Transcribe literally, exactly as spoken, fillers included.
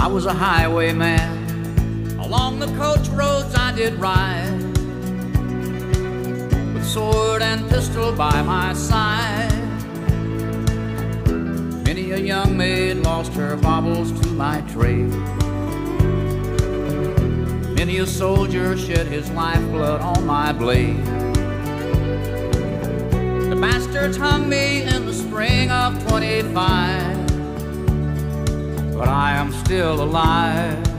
I was a highwayman. Along the coach roads I did ride, with sword and pistol by my side. Many a young maid lost her baubles to my trade. Many a soldier shed his lifeblood on my blade. The bastards hung me in the spring of twenty-five, but I am still alive.